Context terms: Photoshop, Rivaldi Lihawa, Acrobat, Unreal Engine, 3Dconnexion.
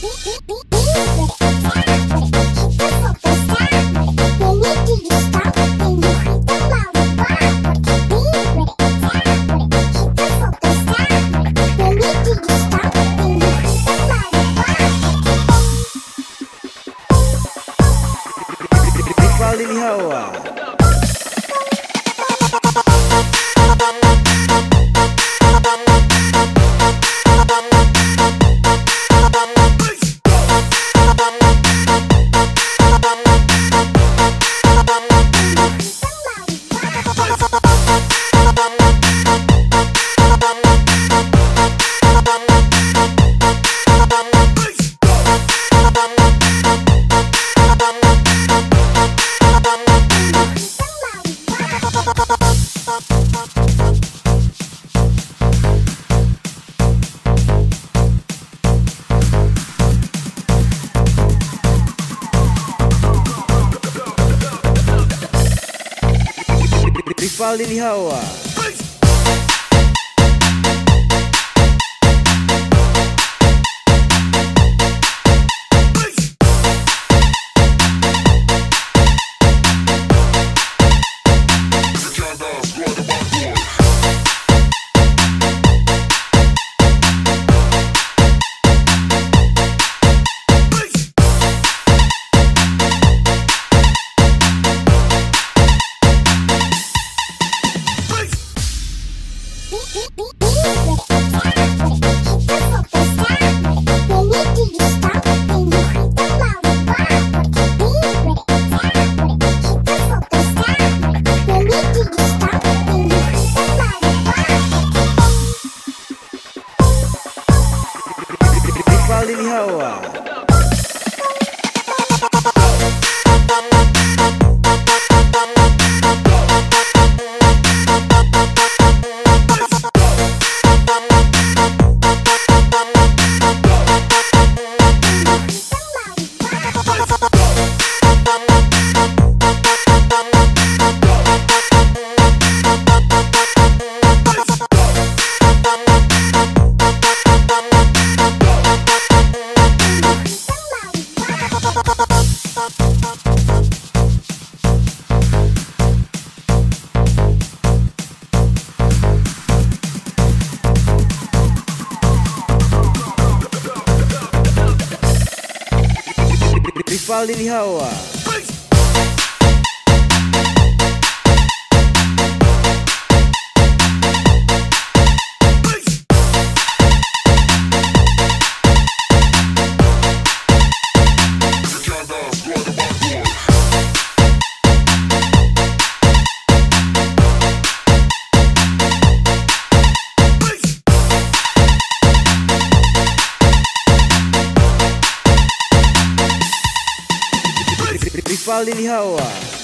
Rivaldi Lihawa. Rivaldi Lihawa. Rivaldi Lihawa. Rivaldi Lihawa. Rivaldi Lihawa.